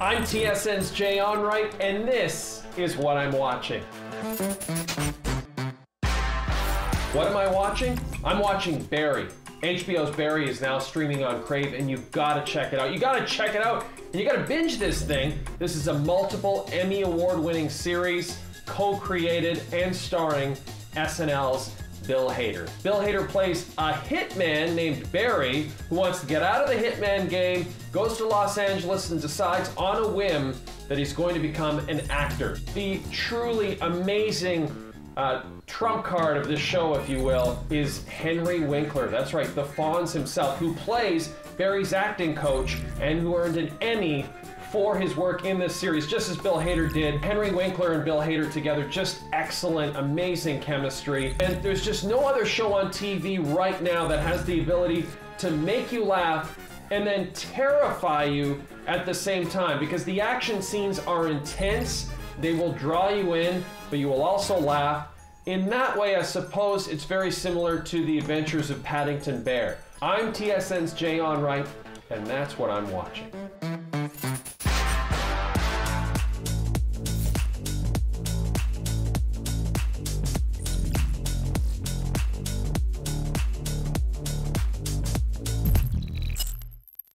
I'm TSN's Jay Onrait, and this is what I'm watching. What am I watching? I'm watching Barry. HBO's Barry is now streaming on Crave, and you've got to check it out. You got to check it out, and you got to binge this thing. This is a multiple Emmy award-winning series, co-created and starring SNL's Bill Hader. Bill Hader plays a hitman named Barry who wants to get out of the hitman game, goes to Los Angeles, and decides on a whim that he's going to become an actor. The truly amazing trump card of this show, if you will, is Henry Winkler. That's right, the Fonz himself, who plays Barry's acting coach and who earned an Emmy for his work in this series, just as Bill Hader did. Henry Winkler and Bill Hader together, just excellent, amazing chemistry. And there's just no other show on TV right now that has the ability to make you laugh and then terrify you at the same time, because the action scenes are intense, they will draw you in, but you will also laugh. In that way, I suppose it's very similar to The Adventures of Paddington Bear. I'm TSN's Jay Onrait, and that's what I'm watching.